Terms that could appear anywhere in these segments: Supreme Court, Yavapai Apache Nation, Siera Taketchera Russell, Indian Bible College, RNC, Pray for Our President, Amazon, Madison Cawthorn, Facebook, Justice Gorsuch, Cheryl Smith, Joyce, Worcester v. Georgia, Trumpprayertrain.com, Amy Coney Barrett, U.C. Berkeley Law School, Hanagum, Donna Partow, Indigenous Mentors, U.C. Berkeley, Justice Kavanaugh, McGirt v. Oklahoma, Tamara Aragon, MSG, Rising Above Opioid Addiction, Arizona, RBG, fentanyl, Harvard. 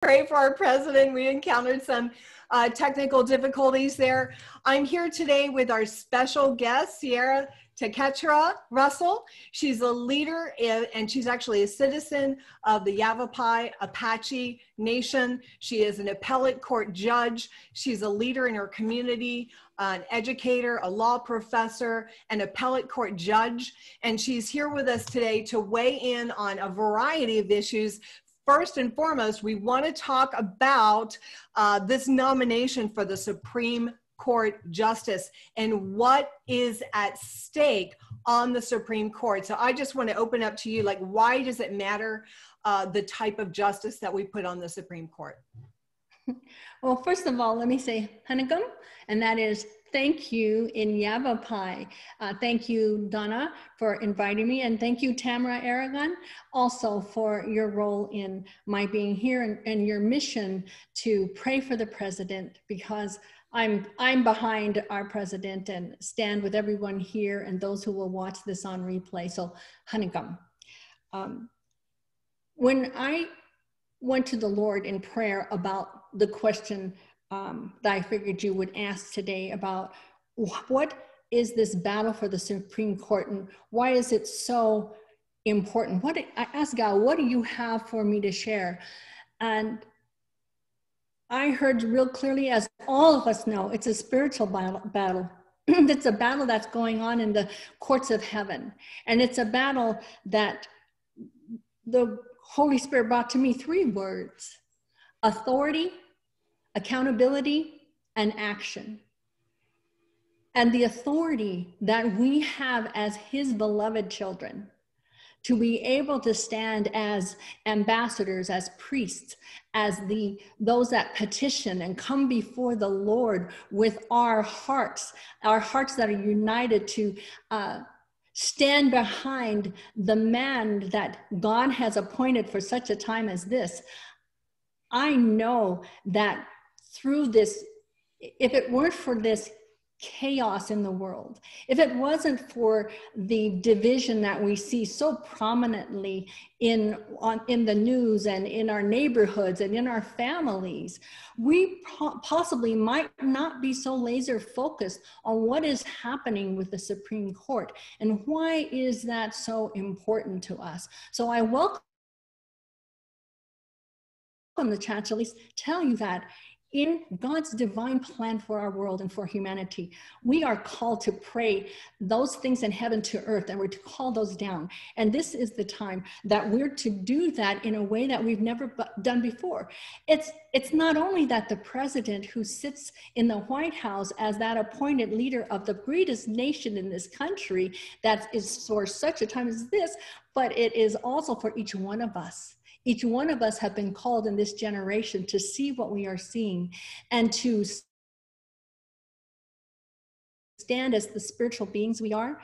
pray for our president. We encountered some technical difficulties there. I'm here today with our special guest, Siera Taketchera Russell. She's a leader and she's actually a citizen of the Yavapai Apache Nation. She is an appellate court judge. She's a leader in her community, an educator, a law professor, an appellate court judge. And she's here with us today to weigh in on a variety of issues. First and foremost, we want to talk about this nomination for the Supreme Court Justice and what is at stake on the Supreme Court. So I just want to open up to you, like, why does it matter the type of justice that we put on the Supreme Court? Well, first of all, let me say Hanagum, and that is thank you in Yavapai. Thank you, Donna, for inviting me, and thank you, Tamara Aragon, also for your role in my being here and your mission to pray for the president, because I'm behind our president and stand with everyone here and those who will watch this on replay. So, Hanagam. When I went to the Lord in prayer about the question that I figured you would ask today about what is this battle for the Supreme Court and why is it so important? I asked God, what do you have for me to share? And I heard real clearly, as all of us know, it's a spiritual battle. It's a battle that's going on in the courts of heaven. And it's a battle that the Holy Spirit brought to me three words: authority, accountability, and action. And the authority that we have as his beloved children to be able to stand as ambassadors, as priests, as those that petition and come before the Lord with our hearts that are united to stand behind the man that God has appointed for such a time as this. I know that through this, if it weren't for this chaos in the world, if it wasn't for the division that we see so prominently in the news and in our neighborhoods and in our families, we possibly might not be so laser focused on what is happening with the Supreme Court and why is that so important to us. So I welcome the chat to at least tell you that in God's divine plan for our world and for humanity, we are called to pray those things in heaven to earth, and we're to call those down. And this is the time that we're to do that in a way that we've never done before. It's not only that the president who sits in the White House as that appointed leader of the greatest nation in this country that is for such a time as this, but it is also for each one of us. Each one of us have been called in this generation to see what we are seeing and to stand as the spiritual beings we are,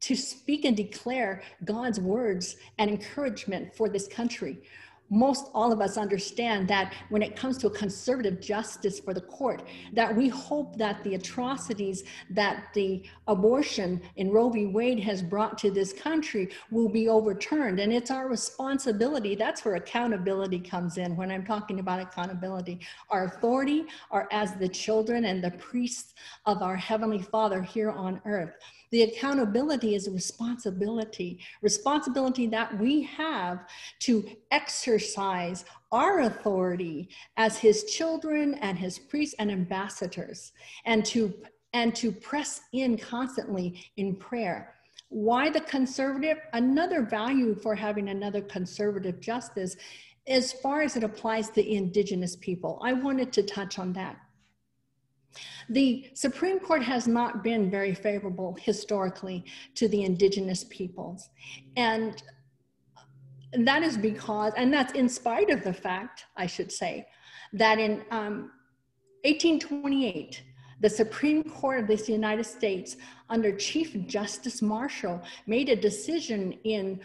to speak and declare God's words and encouragement for this country. Most all of us understand that when it comes to a conservative justice for the court, that we hope that the atrocities that the abortion in Roe v. Wade has brought to this country will be overturned. And it's our responsibility. That's where accountability comes in. When I'm talking about accountability, our authority are as the children and the priests of our Heavenly Father here on earth. The accountability is a responsibility that we have to exercise our authority as his children and his priests and ambassadors, and to press in constantly in prayer. Why the conservative? Another value for having another conservative justice, as far as it applies to indigenous people. I wanted to touch on that. The Supreme Court has not been very favorable historically to the indigenous peoples. And that is because, and that's in spite of the fact, I should say, that in 1828, the Supreme Court of the United States under Chief Justice Marshall made a decision in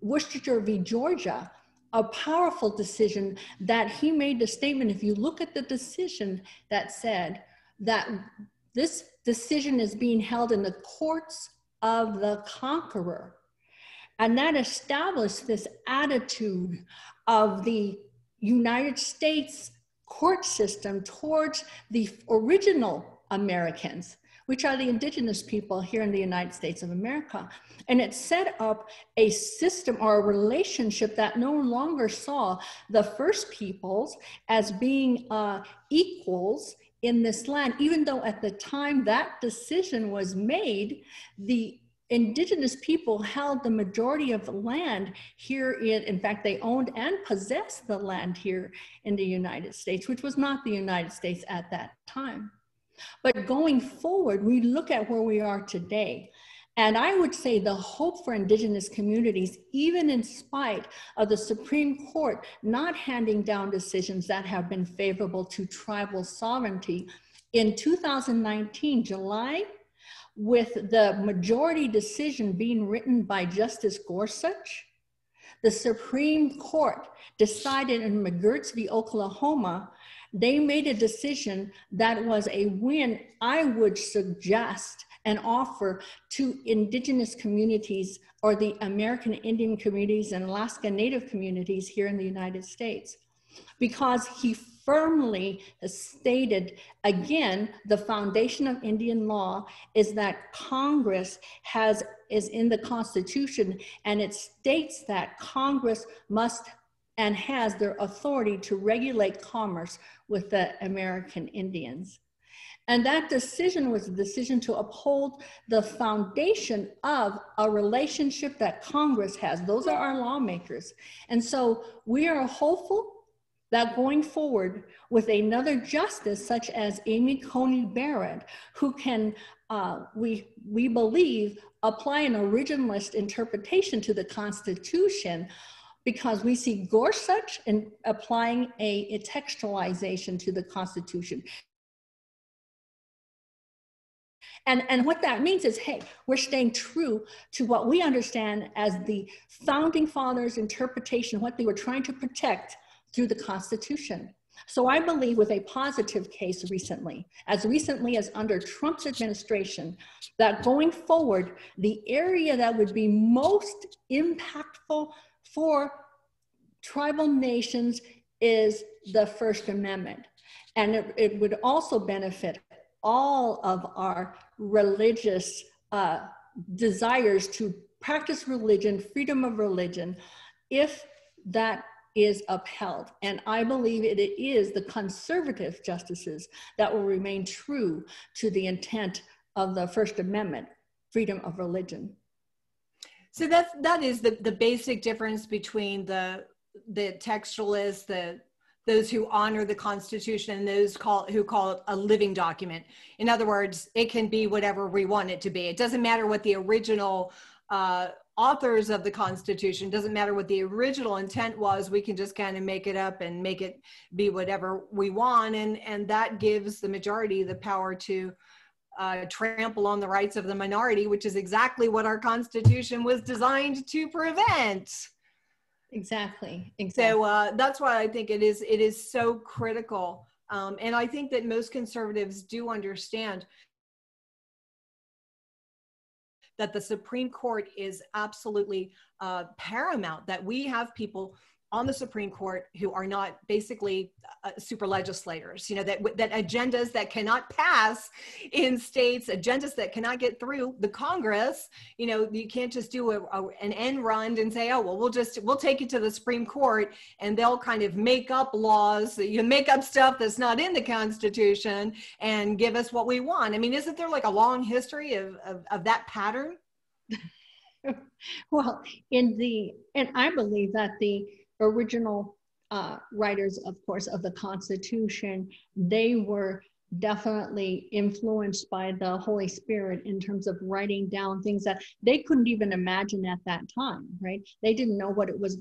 Worcester v. Georgia, a powerful decision that he made the statement, if you look at the decision, that said that this decision is being held in the courts of the conqueror. And that established this attitude of the United States court system towards the original Americans, which are the indigenous people here in the United States of America. And it set up a system or a relationship that no longer saw the first peoples as being equals in this land, even though at the time that decision was made, the indigenous people held the majority of the land here. In fact, they owned and possessed the land here in the United States, which was not the United States at that time. But going forward, we look at where we are today. And I would say the hope for indigenous communities, even in spite of the Supreme Court not handing down decisions that have been favorable to tribal sovereignty, in 2019, July, with the majority decision being written by Justice Gorsuch, the Supreme Court decided in McGirt v. Oklahoma, they made a decision that was a win, I would suggest, and offer to indigenous communities or the American Indian communities and Alaska Native communities here in the United States, because he firmly stated, again, the foundation of Indian law is that Congress is in the Constitution, and it states that Congress must and has their authority to regulate commerce with the American Indians. And that decision was a decision to uphold the foundation of a relationship that Congress has. Those are our lawmakers. And so we are hopeful that going forward with another justice such as Amy Coney Barrett, who can, we believe, apply an originalist interpretation to the Constitution, because we see Gorsuch in applying a textualization to the Constitution. And what that means is, hey, we're staying true to what we understand as the founding fathers' interpretation, what they were trying to protect through the Constitution. So I believe with a positive case recently as under Trump's administration, that going forward, the area that would be most impactful for tribal nations is the First Amendment. And it would also benefit all of our religious desires to practice religion, freedom of religion, if that is upheld. And I believe it is the conservative justices that will remain true to the intent of the First Amendment, freedom of religion. So that is the basic difference between the textualists, those who honor the Constitution, and those who call it a living document. In other words, it can be whatever we want it to be. It doesn't matter what the original authors of the Constitution, doesn't matter what the original intent was. We can just kind of make it up and make it be whatever we want, and that gives the majority the power to trample on the rights of the minority, which is exactly what our Constitution was designed to prevent. Exactly. So that's why I think it is so critical. And I think that most conservatives do understand that the Supreme Court is absolutely paramount, that we have people on the Supreme Court who are not basically super legislators, you know, that agendas that cannot pass in states, agendas that cannot get through the Congress. You know, you can't just do an end run and say, oh, well, we'll take it to the Supreme Court and they'll kind of make up laws, you make up stuff that's not in the Constitution and give us what we want. I mean, isn't there like a long history of that pattern? Well, and I believe that the original writers, of course, of the Constitution, they were definitely influenced by the Holy Spirit in terms of writing down things that they couldn't even imagine at that time, right? They didn't know what it was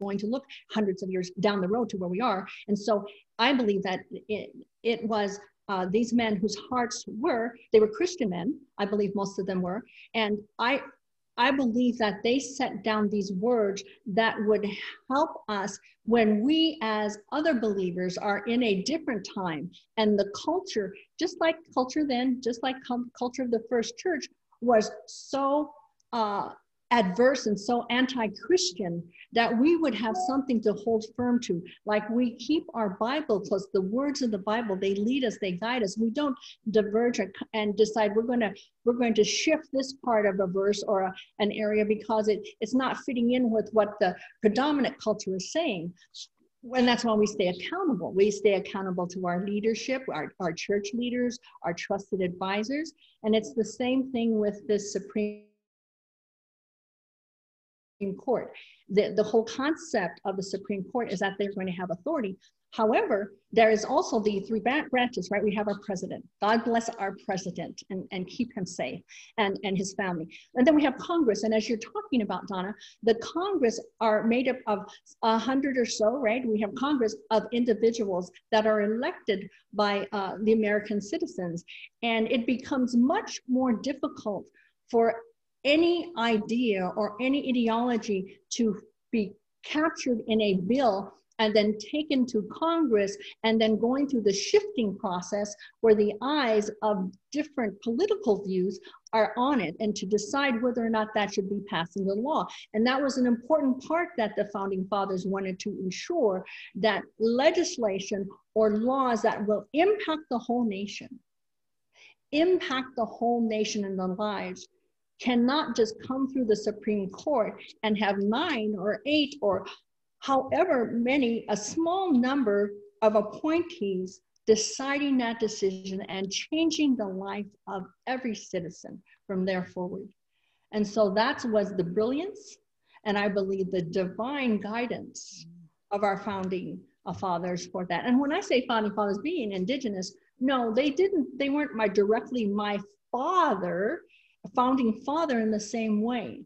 going to look hundreds of years down the road to where we are. And so I believe that it was these men whose hearts they were Christian men, I believe most of them were, and I believe that they set down these words that would help us when we as other believers are in a different time, and the culture, just like culture then, just like culture of the first church, was so adverse and so anti-Christian that we would have something to hold firm to. Like, we keep our Bible close, the words of the Bible, they lead us, they guide us. We don't diverge and decide we're going to shift this part of a verse or an area because it's not fitting in with what the predominant culture is saying. And that's why we stay accountable. We stay accountable to our leadership, our church leaders, our trusted advisors. And it's the same thing with this Supreme Court. The whole concept of the Supreme Court is that they're going to have authority. However, there is also the three branches, right? We have our president. God bless our president and keep him safe and his family. And then we have Congress. And as you're talking about, Donna, the Congress are made up of 100 or so, right? We have Congress of individuals that are elected by the American citizens. And it becomes much more difficult for any idea or any ideology to be captured in a bill and then taken to Congress and then going through the shifting process where the eyes of different political views are on it and to decide whether or not that should be passed into law. And that was an important part that the Founding Fathers wanted to ensure, that legislation or laws that will impact the whole nation and the lives cannot just come through the Supreme Court and have 9 or 8 or however many, a small number of appointees deciding that decision and changing the life of every citizen from there forward. And so that was the brilliance, and I believe the divine guidance of our Founding Fathers for that. And when I say Founding Fathers being Indigenous, no, they weren't directly my father, Founding Father in the same way.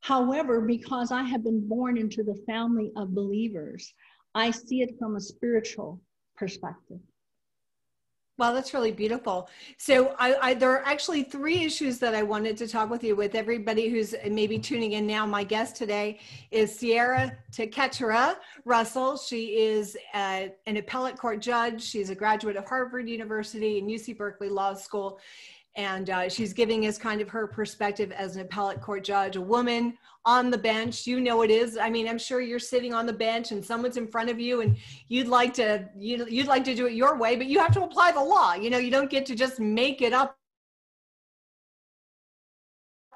However, because I have been born into the family of believers, I see it from a spiritual perspective. Wow, that's really beautiful. So there are actually 3 issues that I wanted to talk with you, with everybody who's maybe tuning in now. My guest today is Siera Taketchera Russell. She is an appellate court judge. She's a graduate of Harvard University and UC Berkeley Law School. And she's giving us kind of her perspective as an appellate court judge, a woman on the bench. You know it is. I mean, I'm sure you're sitting on the bench and someone's in front of you and you'd like to do it your way, but you have to apply the law. You know, you don't get to just make it up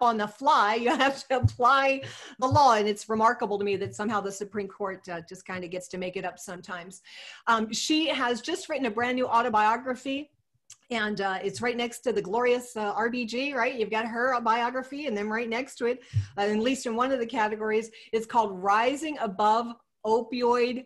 on the fly. You have to apply the law. And it's remarkable to me that somehow the Supreme Court just kind of gets to make it up sometimes. She has just written a brand new autobiography. And it's right next to the glorious RBG, right? You've got her biography, and then right next to it, at least in one of the categories, it's called Rising Above Opioid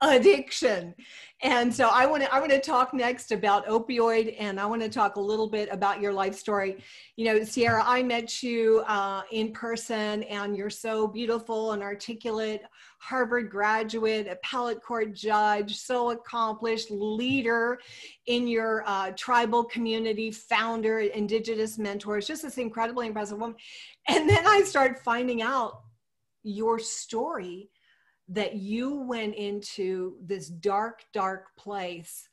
Addiction. And so I want to talk next about opioid, and I want to talk a little bit about your life story. You know, Siera, I met you in person, and you're so beautiful and articulate, Harvard graduate, appellate court judge, so accomplished, leader in your tribal community, founder, Indigenous Mentors, just this incredibly impressive woman. And then I started finding out your story, that you went into this dark, dark place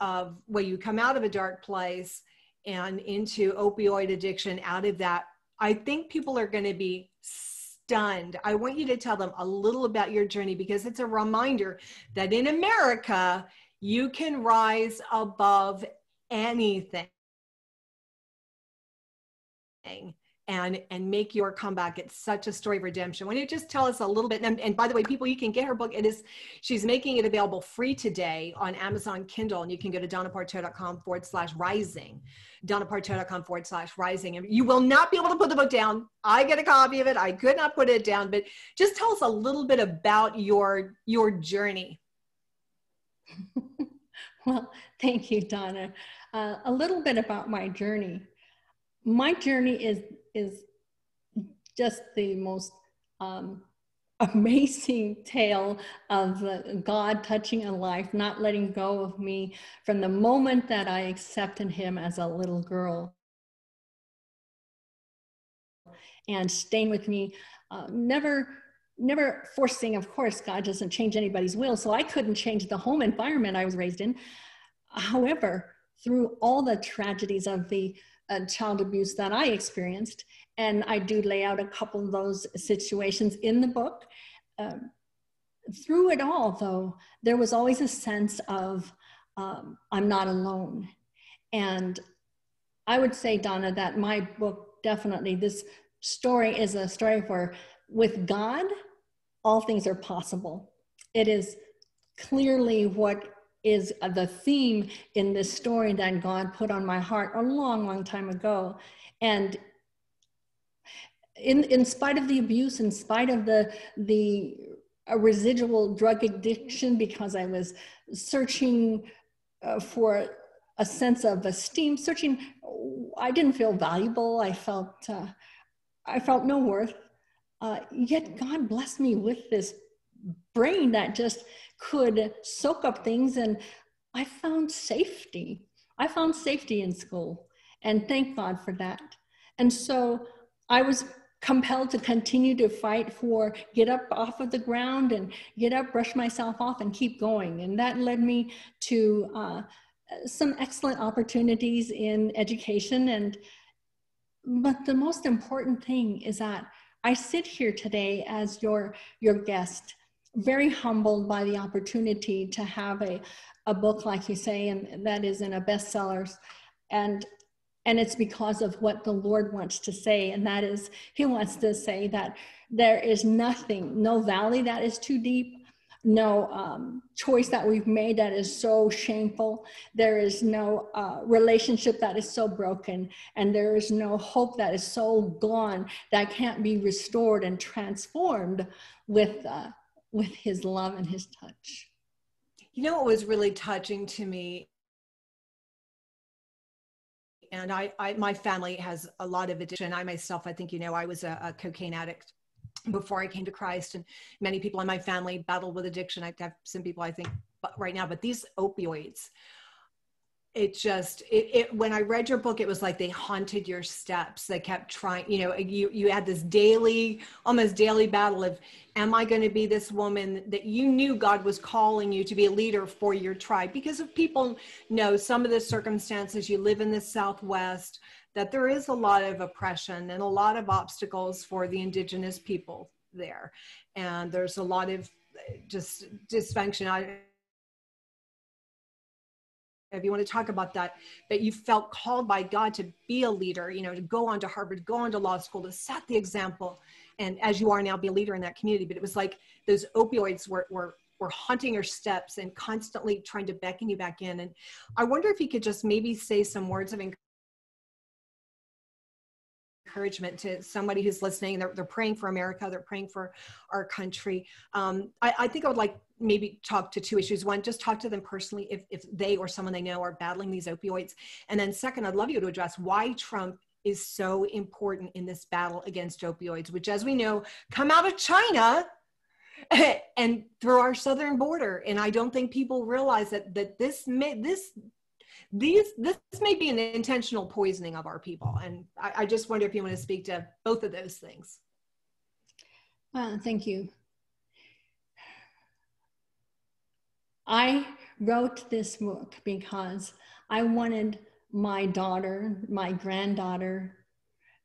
of where you come out of a dark place and into opioid addiction. Out of that, I think people are going to be stunned. I want you to tell them a little about your journey, because it's a reminder that in America, you can rise above anything and make your comeback. It's such a story of redemption. Why don't you just tell us a little bit? And by the way, people, you can get her book. She's making it available free today on Amazon Kindle, and you can go to donnapartow.com/rising, donnapartow.com/rising. And you will not be able to put the book down. I get a copy of it. I could not put it down, but just tell us a little bit about your journey. Well, thank you, Donna. A little bit about my journey. My journey is just the most amazing tale of God touching a life, not letting go of me from the moment that I accepted him as a little girl and staying with me, never forcing. Of course, God doesn't change anybody's will, so I couldn't change the home environment I was raised in. However, through all the tragedies of the child abuse that I experienced. And I do lay out a couple of those situations in the book. Through it all, though, there was always a sense of I'm not alone. And I would say, Donna, that my book, definitely, this story is a story for, with God, all things are possible. It is clearly what is the theme in this story that God put on my heart a long, long time ago. And in spite of the abuse, in spite of the residual drug addiction, because I was searching for a sense of esteem, searching, I didn't feel valuable. I felt no worth. Yet God blessed me with this brain that just could soak up things, and I found safety. I found safety in school, and thank God for that. And so I was compelled to continue to fight for, get up off of the ground and get up, brush myself off and keep going. And that led me to some excellent opportunities in education. But the most important thing is that I sit here today as your guest, very humbled by the opportunity to have a book, like you say, and that is in a bestsellers. And it's because of what the Lord wants to say, and that is, he wants to say that there is nothing, no valley that is too deep, no choice that we've made that is so shameful, there is no relationship that is so broken, and there is no hope that is so gone that can't be restored and transformed with his love and his touch. You know what was really touching to me, and I my family has a lot of addiction. I myself, I think, you know, I was a cocaine addict before I came to Christ, and many people in my family battled with addiction. I have some people, I think, right now, but these opioids, it when I read your book, it was like they haunted your steps. They kept trying, you know, you had this daily, almost daily battle of, am I going to be this woman that you knew God was calling you to be a leader for your tribe? Because if people know some of the circumstances, you live in the Southwest, that there is a lot of oppression and a lot of obstacles for the indigenous people there. And there's a lot of just dysfunction. If you want to talk about that, but you felt called by God to be a leader, you know, to go on to Harvard, go on to law school, to set the example, and as you are now, be a leader in that community. But it was like those opioids were haunting your steps and constantly trying to beckon you back in. And I wonder if you could just maybe say some words of encouragement to somebody who's listening. They're praying for America. They're praying for our country. I think I would like maybe talk to two issues. One, just talk to them personally if they or someone they know are battling these opioids. And then second, I'd love you to address why Trump is so important in this battle against opioids, which, as we know, come out of China and through our southern border. And I don't think people realize that this may be an intentional poisoning of our people. And I just wonder if you want to speak to both of those things. Thank you. I wrote this book because I wanted my daughter, my granddaughter,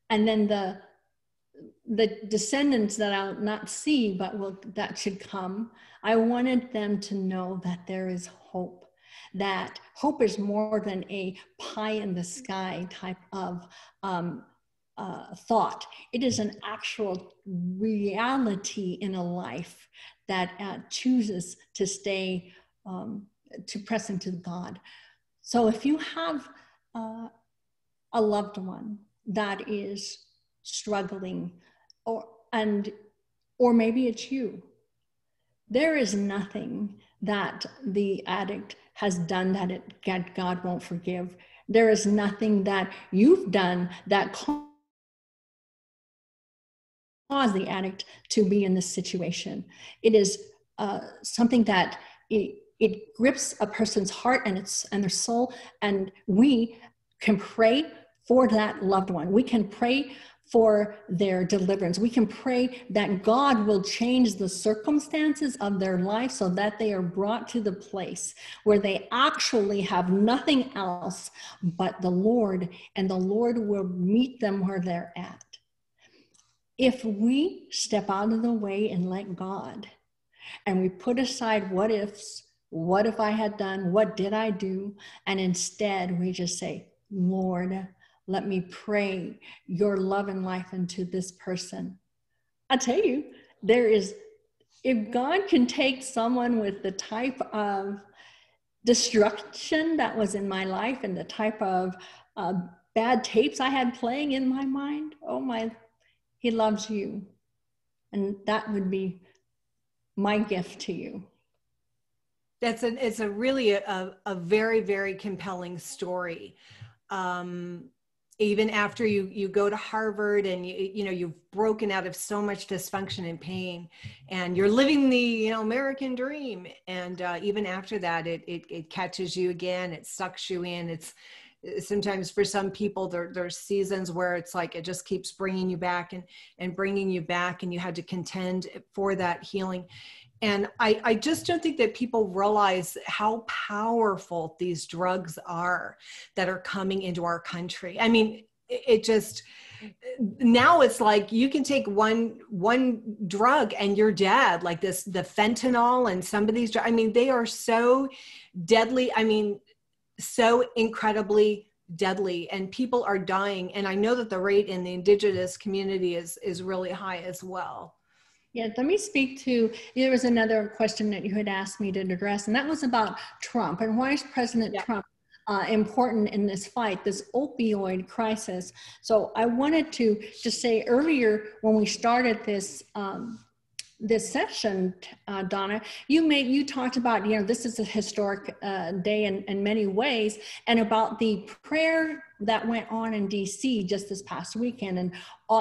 and then the descendants that I'll not see, but that should come. I wanted them to know that there is hope. That hope is more than a pie in the sky type of thought. It is an actual reality in a life that chooses to stay, to press into God. So if you have a loved one that is struggling, or maybe it's you, there is nothing that the addict has done that that God won't forgive. There is nothing that you've done that caused the addict to be in this situation. It is something that it grips a person's heart and their soul, and we can pray for that loved one. We can pray for their deliverance. We can pray that God will change the circumstances of their life so that they are brought to the place where they actually have nothing else but the Lord, and the Lord will meet them where they're at. If we step out of the way and let God, and we put aside what ifs, what if I had done, what did I do, and instead we just say, Lord, let me pray your love and life into this person. I tell you, there is, if God can take someone with the type of destruction that was in my life and the type of bad tapes I had playing in my mind, oh my, he loves you. And that would be my gift to you. That's an, it's a really a very, very compelling story. Even after you go to Harvard and you know you've broken out of so much dysfunction and pain, and you're living the American dream, and even after that it catches you again, it sucks you in. It's sometimes for some people there's seasons where it's like it just keeps bringing you back and bringing you back, and you had to contend for that healing. And I just don't think that people realize how powerful these drugs are that are coming into our country. I mean, it just, now it's like you can take one drug and you're dead, like this, the fentanyl and some of these drugs. I mean, they are so deadly. I mean, so incredibly deadly, and people are dying. And I know that the rate in the indigenous community is really high as well. Yeah, let me speak to, there was another question that you had asked me to address, and that was about Trump and why is President Trump important in this fight, this opioid crisis. So I wanted to just say earlier when we started this this session, Donna, you talked about, this is a historic day in many ways, and about the prayer that went on in DC just this past weekend. And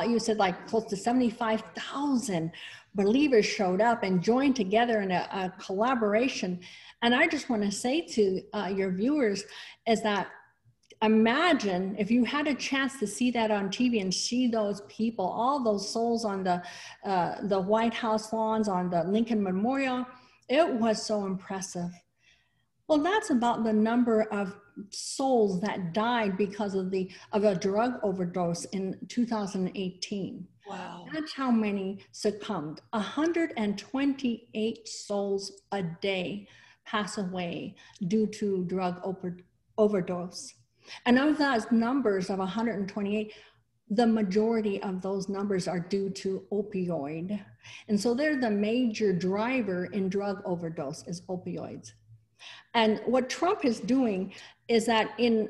you said like close to 75,000 believers showed up and joined together in a collaboration. And I just want to say to your viewers is that imagine if you had a chance to see that on TV and see those people, all those souls on the White House lawns, on the Lincoln Memorial. It was so impressive. Well, that's about the number of souls that died because of a drug overdose in 2018. Wow. That's how many succumbed. 128 souls a day pass away due to drug overdose. And of those numbers of 128, the majority of those numbers are due to opioid. And so they're the major driver in drug overdose is opioids. And what Trump is doing is that in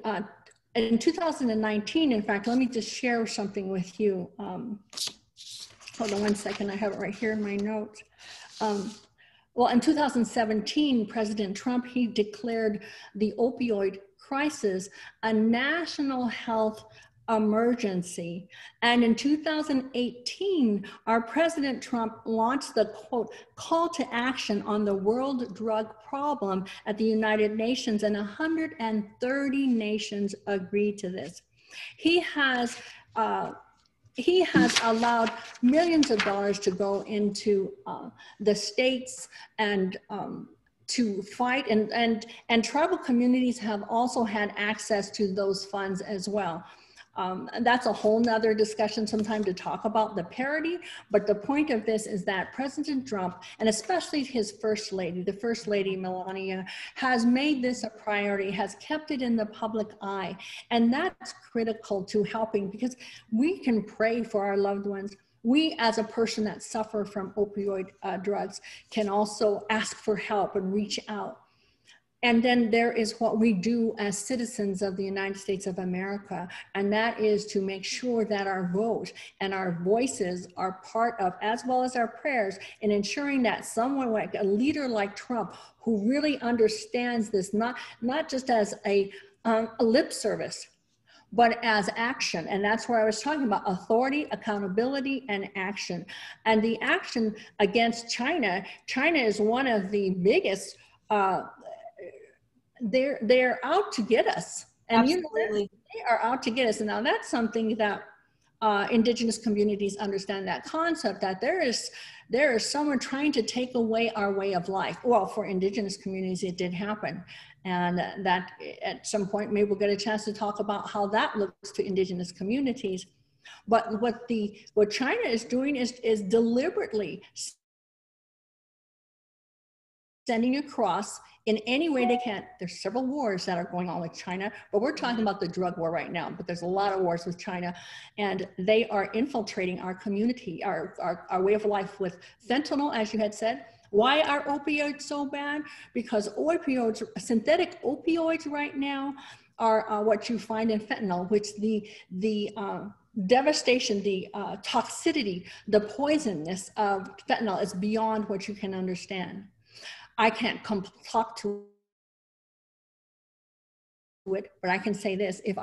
2019, in fact, let me just share something with you. Hold on one second, I have it right here in my notes. Well, in 2017, President Trump, he declared the opioid crisis a national health emergency. And in 2018, our President Trump launched the quote, call to action on the world drug problem at the United Nations, and 130 nations agreed to this. He has allowed millions of dollars to go into the states and to fight, and tribal communities have also had access to those funds as well. That's a whole nother discussion sometime to talk about the parity, but the point of this is that President Trump, and especially his First Lady, the First Lady Melania, has made this a priority, has kept it in the public eye, and that's critical to helping, because we can pray for our loved ones. We as a person that suffer from opioid drugs can also ask for help and reach out. And then there is what we do as citizens of the United States of America, and that is to make sure that our vote and our voices are part of, as well as our prayers, in ensuring that someone like a leader like Trump, who really understands this, not just as a lip service, but as action. And that's where I was talking about authority, accountability, and action. And the action against China, China is one of the biggest, they're out to get us. And absolutely. They are out to get us. And now that's something that Indigenous communities understand that concept, that there is someone trying to take away our way of life. Well, for Indigenous communities, it did happen. And that at some point, maybe we'll get a chance to talk about how that looks to Indigenous communities. But what China is doing is deliberately sending across in any way they can. There's several wars that are going on with China, but we're talking about the drug war right now, but there's a lot of wars with China, and they are infiltrating our community, our way of life with fentanyl, as you had said. Why are opioids so bad? Because opioids, synthetic opioids right now are what you find in fentanyl, which the devastation, the toxicity, the poisonness of fentanyl is beyond what you can understand. I can't talk to it, but I can say this: if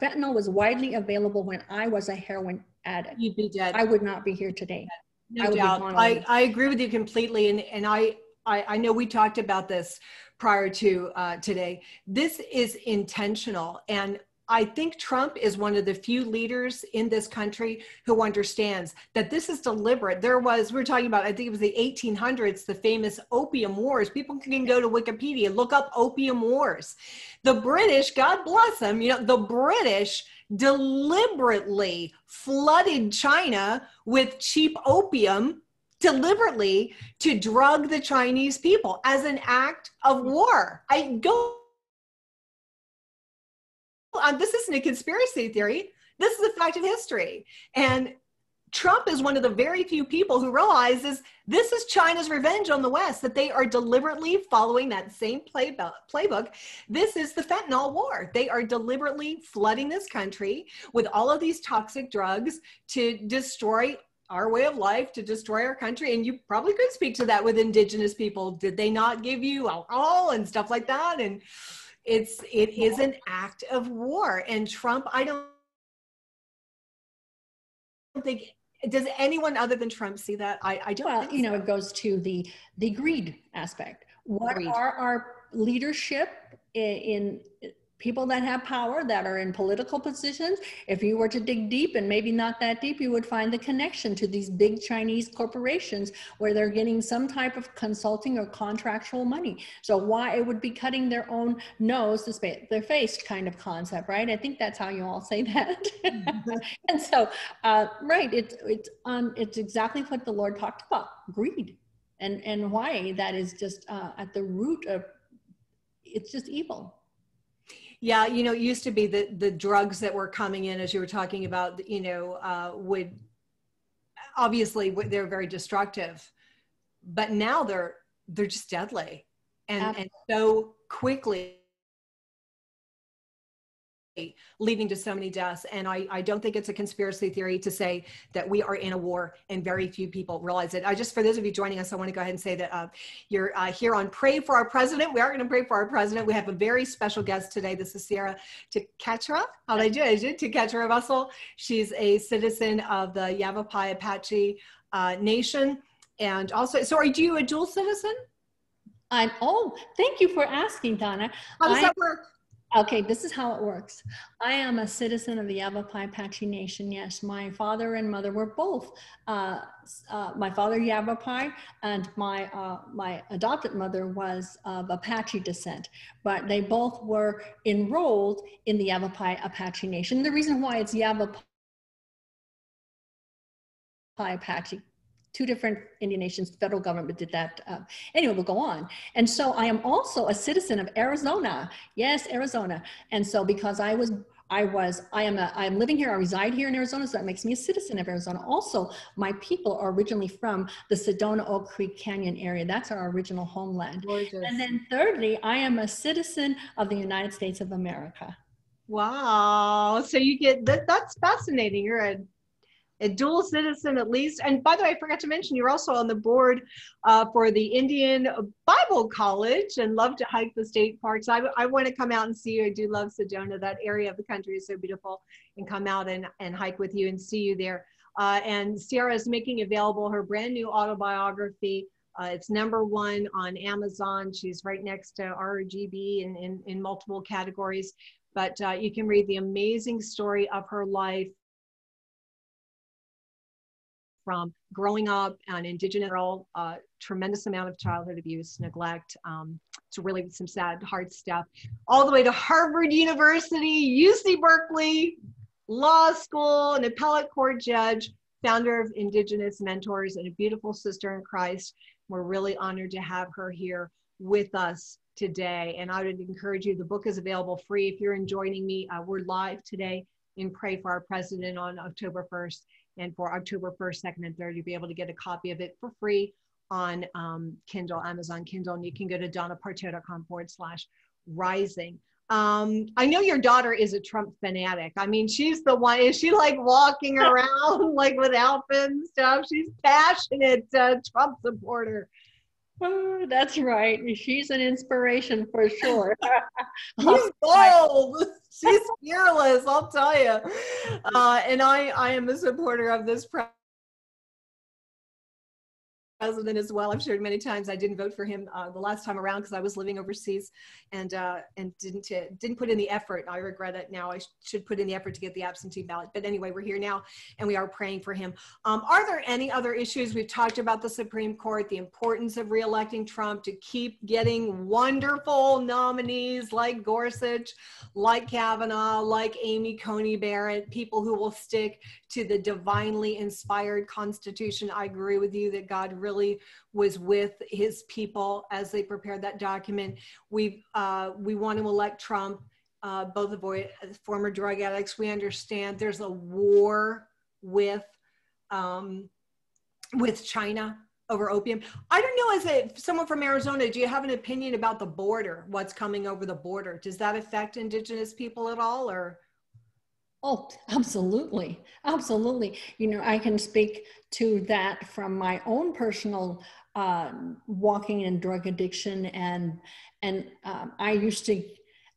fentanyl was widely available when I was a heroin addict, you'd be dead. I would not be here today. No doubt. I agree with you completely, and I know we talked about this prior to today. This is intentional, and I think Trump is one of the few leaders in this country who understands that this is deliberate. There was, we were talking about, I think it was the 1800s, the famous opium wars. People can go to Wikipedia, look up opium wars. The British, God bless them, you know, the British deliberately flooded China with cheap opium, deliberately to drug the Chinese people as an act of war. This isn't a conspiracy theory. This is a fact of history. And Trump is one of the very few people who realizes this is China's revenge on the West, that they are deliberately following that same playbook. This is the fentanyl war. They are deliberately flooding this country with all of these toxic drugs to destroy our way of life, to destroy our country. And you probably could speak to that with Indigenous people. Did they not give you alcohol and stuff like that? And it is an act of war. And Trump, I don't think, does anyone other than Trump see that? I don't. Well, you know, it goes to the greed aspect. What are our leadership in people that have power, that are in political positions? If you were to dig deep, and maybe not that deep, you would find the connection to these big Chinese corporations where they're getting some type of consulting or contractual money. So why it would be cutting their own nose to their face kind of concept, right? I think that's how you all say that. Mm-hmm. And so, right, it's exactly what the Lord talked about, greed, and why that is just at the root of, it's just evil. Yeah, you know, it used to be the drugs that were coming in, as you were talking about, you know, would obviously, they're very destructive, but now they're just deadly, and so quickly leading to so many deaths. And I don't think it's a conspiracy theory to say that we are in a war, and very few people realize it. I just, for those of you joining us, I want to go ahead and say that you're here on Pray for Our President. We are going to pray for our president. We have a very special guest today. This is Siera Taketchera. How did I do? I did Taketchera Russell. She's a citizen of the Yavapai Apache Nation. And also, so are you a dual citizen? Oh, thank you for asking, Donna. How does that work? Okay, this is how it works. I am a citizen of the Yavapai Apache Nation. Yes, my father and mother were both. My father Yavapai, and my adopted mother was of Apache descent. But they both were enrolled in the Yavapai Apache Nation. The reason why it's Yavapai Apache. Two different Indian nations, federal government did that. Anyway, we'll go on. And so I am also a citizen of Arizona. Yes, Arizona. And so because I am living here, I reside here in Arizona, so that makes me a citizen of Arizona. Also, my people are originally from the Sedona Oak Creek Canyon area. That's our original homeland. Gorgeous. And then thirdly, I am a citizen of the United States of America. Wow. So you get, that's fascinating. You're a dual citizen at least. And by the way, I forgot to mention, you're also on the board for the Indian Bible College, and love to hike the state parks. I want to come out and see you. I do love Sedona. That area of the country is so beautiful, and come out and hike with you and see you there. And Siera is making available her brand new autobiography. It's #1 on Amazon. She's right next to RGB in multiple categories, but you can read the amazing story of her life from growing up on Indigenous, tremendous amount of childhood abuse, neglect, to really some sad, hard stuff, all the way to Harvard University, U.C. Berkeley, law school, an appellate court judge, founder of Indigenous Mentors, and a beautiful sister in Christ. We're really honored to have her here with us today. And I would encourage you, the book is available free. If you're joining me, we're live today in Pray for Our President on October 1st. And for October 1st, 2nd, and 3rd, you'll be able to get a copy of it for free on Kindle, Amazon Kindle. And you can go to donnapartow.com/rising. I know your daughter is a Trump fanatic. I mean, she's the one, is she like walking around like with outfits and stuff? She's passionate Trump supporter. Oh, that's right. She's an inspiration for sure. She's bold. She's fearless, I'll tell you. And I am a supporter of this president as well. I've shared many times I didn't vote for him the last time around because I was living overseas and didn't put in the effort. I regret it now. I should put in the effort to get the absentee ballot. But anyway, we're here now and we are praying for him. Are there any other issues? We've talked about the Supreme Court, the importance of reelecting Trump to keep getting wonderful nominees like Gorsuch, like Kavanaugh, like Amy Coney Barrett, people who will stick to the divinely inspired Constitution. I agree with you that God really was with his people as they prepared that document. We want to elect Trump, both avoid former drug addicts. We understand there's a war with China over opium. I don't know, as someone from Arizona, do you have an opinion about the border, what's coming over the border? Does that affect Indigenous people at all, or? Oh, absolutely. Absolutely. You know, I can speak to that from my own personal walking in drug addiction. And I used to,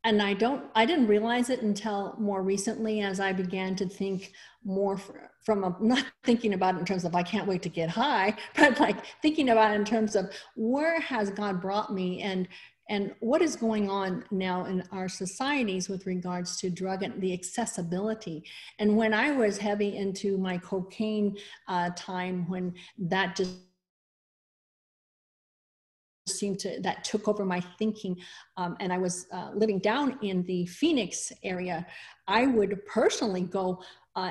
and I didn't realize it until more recently as I began to think more from not thinking about it in terms of, I can't wait to get high, but like thinking about it in terms of where has God brought me and what is going on now in our societies with regards to drug and the accessibility. And when I was heavy into my cocaine time, when that just seemed to, that took over my thinking, and I was living down in the Phoenix area, I would personally go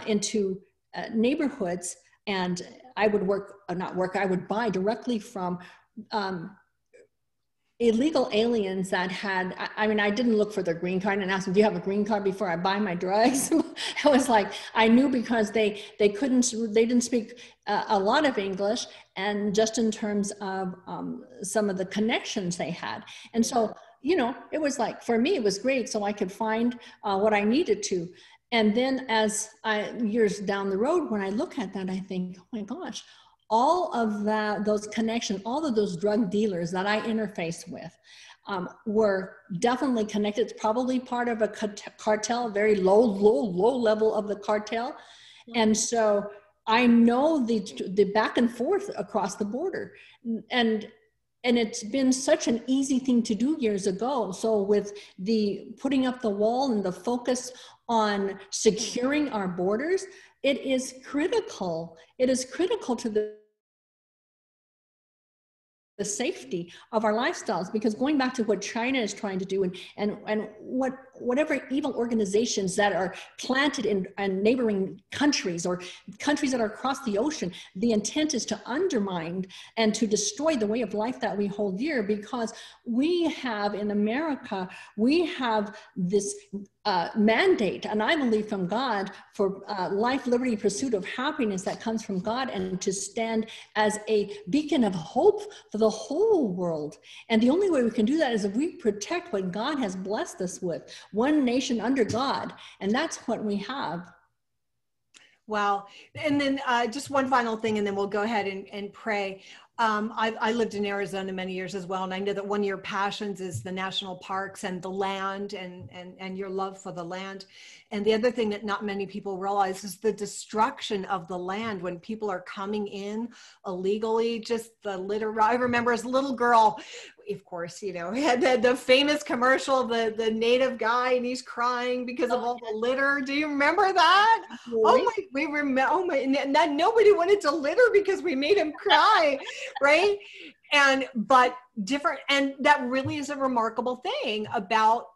into neighborhoods and I would I would buy directly from illegal aliens that had, I mean, I didn't look for their green card and ask them, do you have a green card before I buy my drugs? It was like, I knew because they didn't speak a lot of English, and just in terms of some of the connections they had. And so, you know, it was like, for me, it was great. So I could find what I needed to. And then as years down the road, when I look at that, I think, oh my gosh, all of those connections, all of those drug dealers that I interfaced with were definitely connected. It's probably part of a cartel, very low level of the cartel. And so I know the back and forth across the border. And it's been such an easy thing to do years ago. So with the putting up the wall and the focus on securing our borders, it is critical. It is critical to the safety of our lifestyles, because going back to what China is trying to do and whatever evil organizations that are planted in neighboring countries or countries that are across the ocean, the intent is to undermine and to destroy the way of life that we hold dear, because we have in America, we have this mandate, and I believe from God, for life, liberty, pursuit of happiness that comes from God, and to stand as a beacon of hope for the whole world. And the only way we can do that is if we protect what God has blessed us with, one nation under God, and that's what we have. Wow. And then just one final thing, and then we'll go ahead and pray. I lived in Arizona many years as well, and I know that one of your passions is the national parks and the land and your love for the land. And the other thing that not many people realize is the destruction of the land when people are coming in illegally, just the litter. I remember as a little girl of course, you know, had the famous commercial, the native guy, and he's crying because of all the litter. Do you remember that? Really? Oh my, we remember, oh my, and that nobody wanted to litter because we made him cry, right? And, but different, and that really is a remarkable thing about,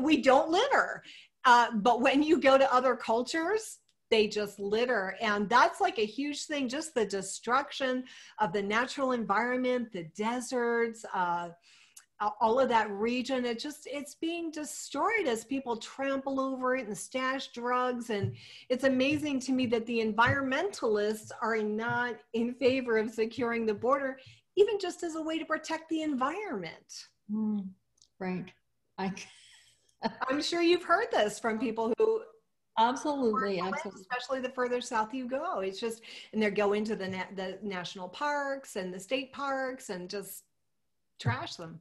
we don't litter, but when you go to other cultures, they just litter. And that's like a huge thing, just the destruction of the natural environment, the deserts, all of that region. It just, it's being destroyed as people trample over it and stash drugs. And it's amazing to me that the environmentalists are not in favor of securing the border, even just as a way to protect the environment. Mm, right. I'm sure you've heard this from people who Absolutely. Especially the further south you go, it's just, and they go into the national parks and the state parks and just trash them.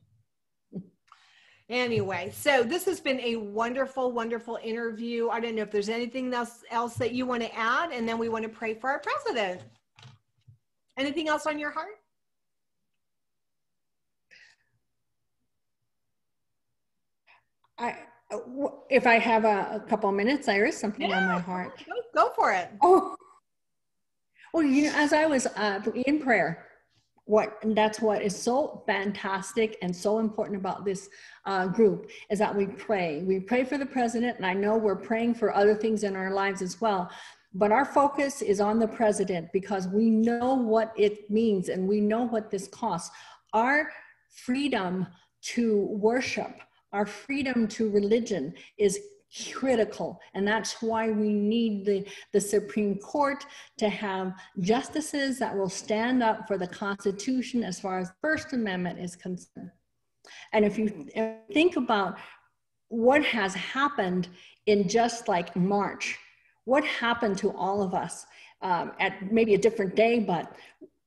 Anyway, so this has been a wonderful, wonderful interview. I don't know if there's anything else that you want to add, and then we want to pray for our president. Anything else on your heart? If I have a couple of minutes, there is something on my heart. Go for it. Oh, well, you know, as I was in prayer, that's what is so fantastic and so important about this group is that we pray. We pray for the president, and I know we're praying for other things in our lives as well. But our focus is on the president because we know what it means and we know what this costs. Our freedom to worship, our freedom to religion is critical, and that's why we need the Supreme Court to have justices that will stand up for the Constitution as far as the First Amendment is concerned. And if you think about what has happened in just like March, what happened to all of us at maybe a different day, but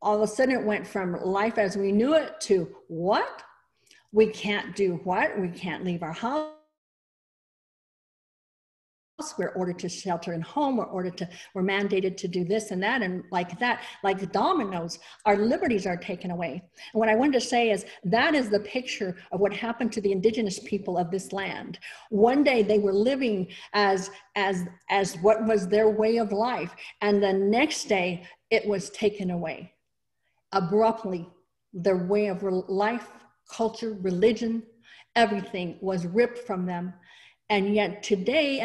all of a sudden it went from life as we knew it to what? We can't do what? We can't leave our house. We're ordered to shelter in home. We're mandated to do this and that. And like that, like the dominoes, our liberties are taken away. And what I wanted to say is that is the picture of what happened to the indigenous people of this land. One day they were living as what was their way of life. And the next day it was taken away. Abruptly, their way of life, culture, religion, everything was ripped from them. And yet today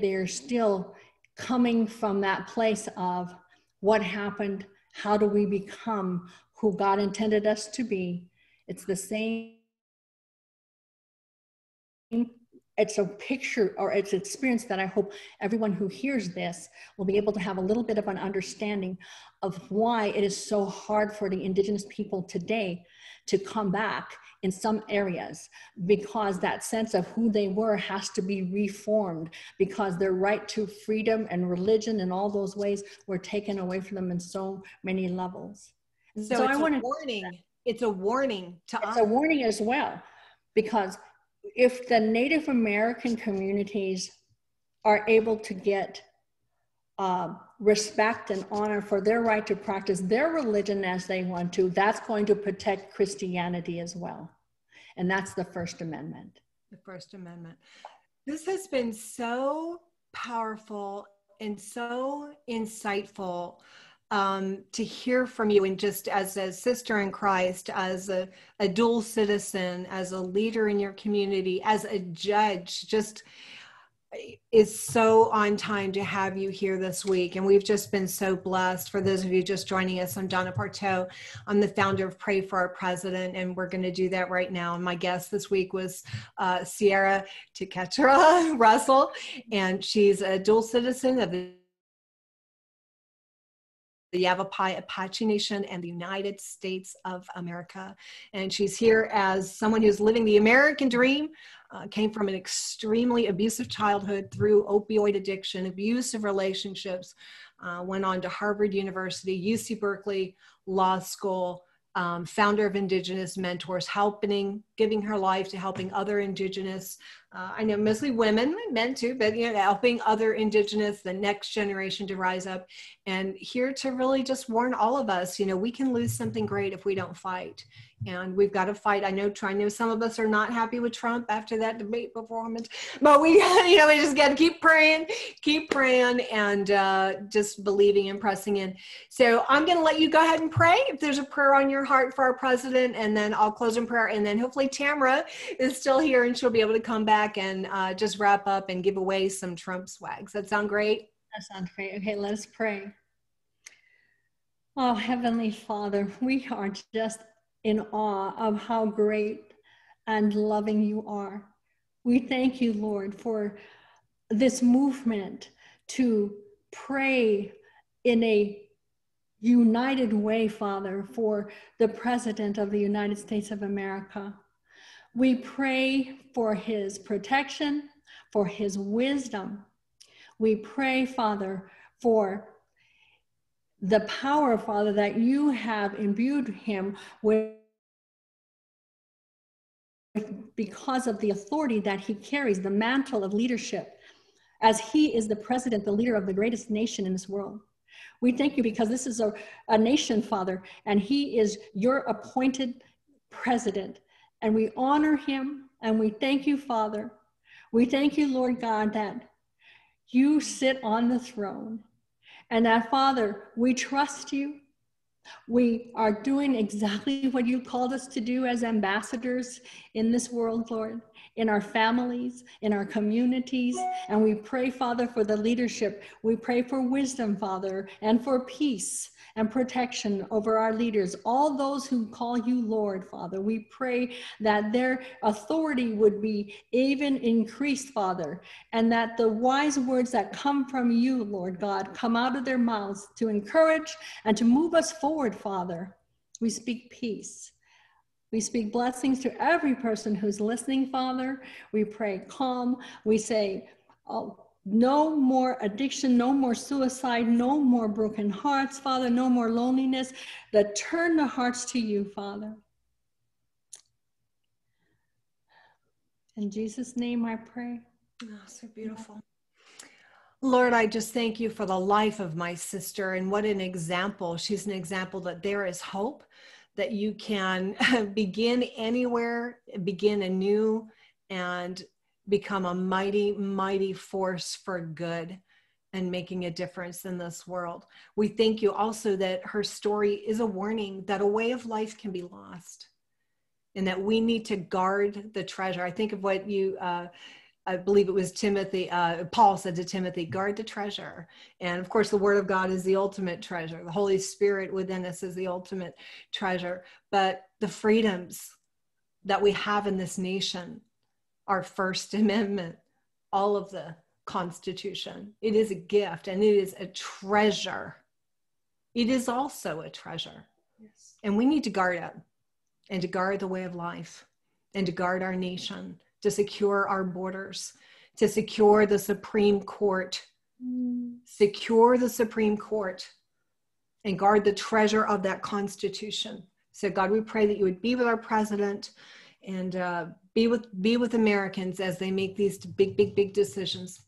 they are still coming from that place of what happened, how do we become who God intended us to be? It's the same, it's a picture or it's an experience that I hope everyone who hears this will be able to have a little bit of an understanding of why it is so hard for the indigenous people today to come back in some areas, because that sense of who they were has to be reformed because their right to freedom and religion and all those ways were taken away from them in so many levels. So it's a warning. It's a warning to us. It's a warning as well, because if the Native American communities are able to get respect and honor for their right to practice their religion as they want to, that's going to protect Christianity as well. And that's the First Amendment. The First Amendment. This has been so powerful and so insightful to hear from you, and just as a sister in Christ, as a dual citizen, as a leader in your community, as a judge, just is so on time to have you here this week. And we've just been so blessed. For those of you just joining us, I'm Donna Partow. I'm the founder of Pray for Our President, and we're going to do that right now. And my guest this week was Siera Taketchera Russell, and she's a dual citizen of the Yavapai Apache Nation and the United States of America. And she's here as someone who's living the American dream, came from an extremely abusive childhood through opioid addiction, abusive relationships, went on to Harvard University, U.C. Berkeley Law School, founder of Indigenous Mentors, giving her life to helping other Indigenous I know mostly women, men too, but you know, helping other Indigenous, the next generation to rise up, and here to really just warn all of us, you know, we can lose something great if we don't fight, and we've got to fight. I know some of us are not happy with Trump after that debate performance, but we, you know, we just got to keep praying, and just believing and pressing in. So I'm going to let you go ahead and pray if there's a prayer on your heart for our president, and then I'll close in prayer, and then hopefully Tamara is still here and she'll be able to come back and just wrap up and give away some Trump swags. That sound great? That sounds great. Okay, let us pray. Oh, Heavenly Father, we are just in awe of how great and loving you are. We thank you, Lord, for this movement to pray in a united way, Father, for the President of the United States of America. We pray for his protection, for his wisdom. We pray, Father, for the power, Father, that you have imbued him with because of the authority that he carries, the mantle of leadership, as he is the president, the leader of the greatest nation in this world. We thank you because this is a nation, Father, and he is your appointed president. And we honor him, and we thank you, Father. We thank you, Lord God, that you sit on the throne, and that, Father, we trust you. We are doing exactly what you called us to do as ambassadors in this world, Lord, in our families, in our communities, and we pray, Father, for the leadership. We pray for wisdom, Father, and for peace and protection over our leaders, all those who call you Lord, Father. We pray that their authority would be even increased, Father, and that the wise words that come from you, Lord God, come out of their mouths to encourage and to move us forward, Father. We speak peace. We speak blessings to every person who's listening, Father. We pray calm. We say, oh, no more addiction, no more suicide, no more broken hearts, Father, no more loneliness, that turn the hearts to you, Father. In Jesus' name I pray. Oh, so beautiful. Lord, I just thank you for the life of my sister, and what an example. She's an example that there is hope, that you can begin anywhere, begin anew, and become a mighty, mighty force for good and making a difference in this world. We thank you also that her story is a warning that a way of life can be lost, and that we need to guard the treasure. I think of what you, I believe it was Timothy, Paul said to Timothy, guard the treasure. And of course, the Word of God is the ultimate treasure. The Holy Spirit within us is the ultimate treasure. But the freedoms that we have in this nation, our First Amendment, all of the Constitution, it is a gift, and it is a treasure. It is also a treasure. Yes. And we need to guard it, and to guard the way of life, and to guard our nation, to secure our borders, to secure the Supreme Court, secure the Supreme Court, and guard the treasure of that Constitution. So God, we pray that you would be with our president, and be with Americans as they make these big decisions,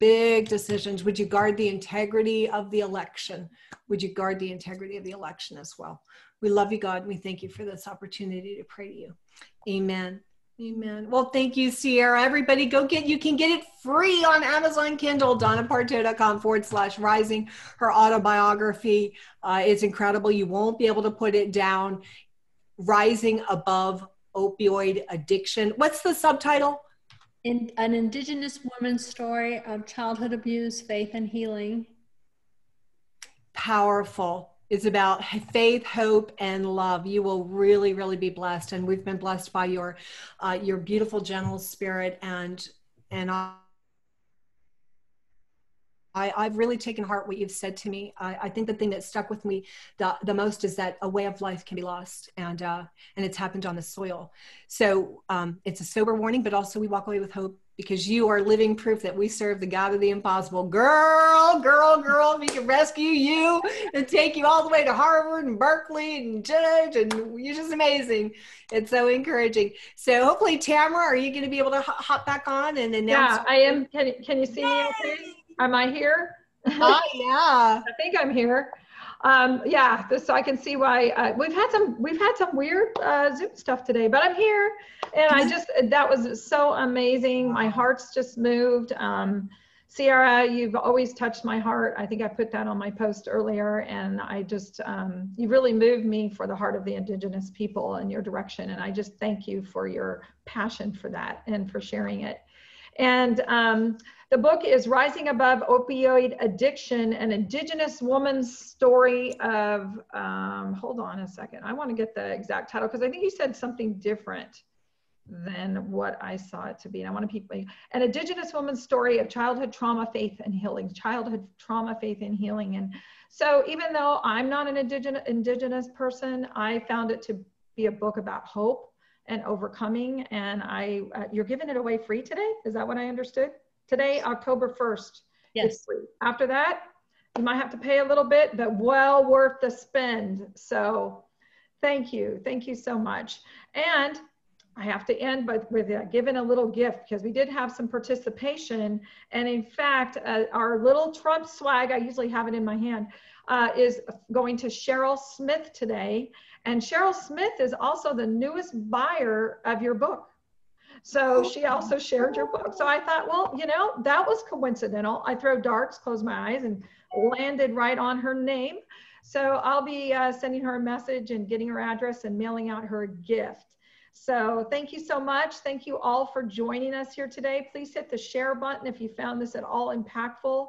Would you guard the integrity of the election? Would you guard the integrity of the election as well? We love you, God, and we thank you for this opportunity to pray to you. Amen. Amen. Well, thank you, Siera. Everybody, go get, you can get it free on Amazon Kindle, DonnaPartow.com/rising, her autobiography. It's incredible. You won't be able to put it down. Rising Above Opioid Addiction. What's the subtitle? An Indigenous Woman's Story of Childhood Abuse, Faith, and Healing. Powerful. It's about faith, hope, and love. You will really, really be blessed. And we've been blessed by your beautiful, gentle spirit. And I've really taken heart what you've said to me. I think the thing that stuck with me the most is that a way of life can be lost, and it's happened on the soil. So it's a sober warning, but also we walk away with hope because you are living proof that we serve the God of the impossible. Girl, we can rescue you and take you all the way to Harvard and Berkeley and judge, and you're just amazing. It's so encouraging. So hopefully, Tamara, are you going to be able to hop back on and announce? Yeah, I am. Can you see me okay? Am I here? Oh, yeah. I think I'm here. Yeah, so I can see why we've had some weird Zoom stuff today, but I'm here, and that was so amazing. My heart's just moved. Siera, you've always touched my heart. I think I put that on my post earlier, and I just you really moved me for the heart of the Indigenous people and your direction, and I just thank you for your passion for that and for sharing it. And the book is Rising Above Opioid Addiction, an Indigenous woman's story of, hold on a second, I want to get the exact title because I think you said something different than what I saw it to be. And I want to keep an Indigenous woman's story of childhood trauma, faith, and healing, And so even though I'm not an Indigenous person, I found it to be a book about hope and overcoming, and you're giving it away free today. Is that what I understood? Today, October 1st. Yes. It's free. After that, you might have to pay a little bit, but well worth the spend. So thank you. Thank you so much. And I have to end with giving a little gift, because we did have some participation. And in fact, our little Trump swag, I usually have it in my hand, is going to Cheryl Smith today. And Cheryl Smith is also the newest buyer of your book. So she also shared your book. So I thought, well, you know, that was coincidental. I throw darts, close my eyes, and landed right on her name. So I'll be sending her a message and getting her address and mailing out her gift. So thank you so much. Thank you all for joining us here today. Please hit the share button if you found this at all impactful.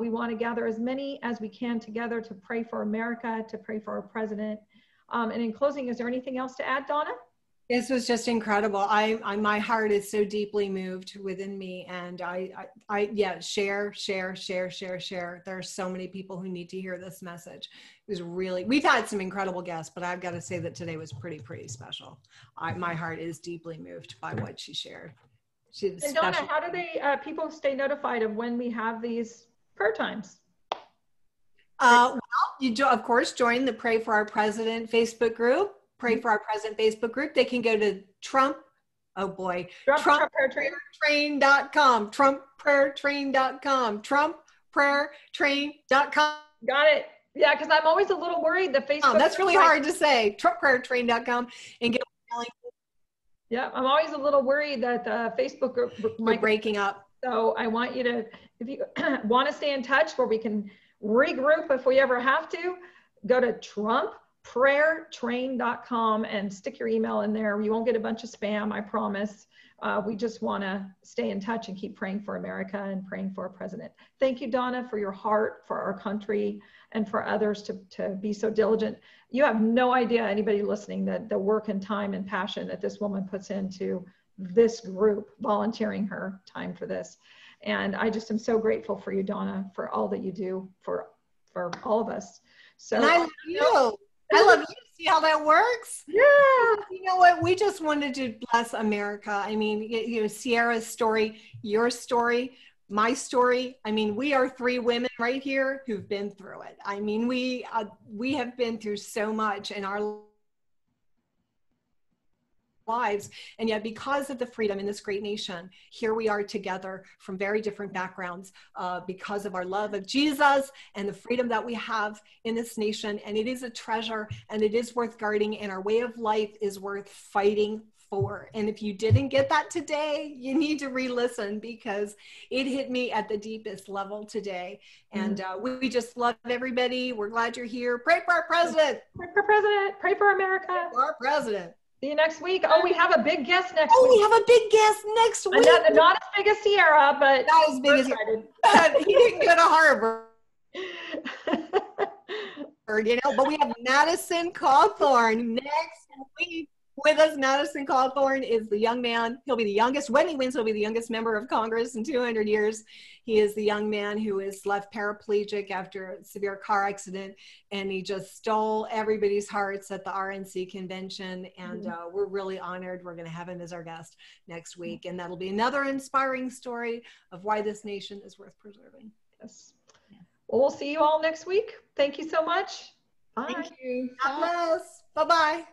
We want to gather as many as we can together to pray for America, to pray for our president. And in closing, is there anything else to add, Donna? This was just incredible. My heart is so deeply moved within me, and yeah, share. There are so many people who need to hear this message. It was really, we've had some incredible guests, but I've got to say that today was pretty special. My heart is deeply moved by what she shared. And Donna, special. How do they people stay notified of when we have these prayer times? Well, you of course join the Pray for Our President Facebook group. Pray for Our President Facebook group. They can go to Trumpprayertrain.com. Trumpprayertrain.com. Got it. Yeah, because I'm always a little worried that Facebook. Oh, that's really hard to say. Trumpprayertrain.com and get. Yeah, I'm always a little worried that the Facebook group might breaking up. So I want you to, if you want to stay in touch where we can regroup if we ever have to, go to Trumpprayertrain.com and stick your email in there. You won't get a bunch of spam, I promise. We just want to stay in touch and keep praying for America and praying for our president. Thank you, Donna, for your heart, for our country, and for others to be so diligent. You have no idea, anybody listening, that the work and time and passion that this woman puts into this group, volunteering her time for this. And I just am so grateful for you, Donna, for all that you do for all of us. So, and I love you. I love you. See how that works? Yeah. You know what? We just wanted to bless America. I mean, you know, Siera's story, your story, my story. I mean, we are three women right here who've been through it. I mean, we have been through so much in our lives, and yet because of the freedom in this great nation, here we are together from very different backgrounds because of our love of Jesus and the freedom that we have in this nation. And it is a treasure, and it is worth guarding, and our way of life is worth fighting for. And if you didn't get that today, you need to re-listen, because it hit me at the deepest level today. And we just love everybody. We're glad you're here. Pray for our president. Pray for our president. Pray for America. Pray for our president. See you next week. Oh, we have a big guest next week. Oh, we have a big guest next week. Not as big as Siera, but not as big as Siera. He didn't go to Harvard. You know, but we have Madison Cawthorn next week. With us, Madison Cawthorn is the young man. He'll be the youngest. When he wins, he'll be the youngest member of Congress in 200 years. He is the young man who is left paraplegic after a severe car accident, and he just stole everybody's hearts at the RNC convention. And we're really honored. We're going to have him as our guest next week. And that'll be another inspiring story of why this nation is worth preserving. Yes. Yeah. Well, we'll see you all next week. Thank you so much. Bye. Thank you. God bless. Bye-bye.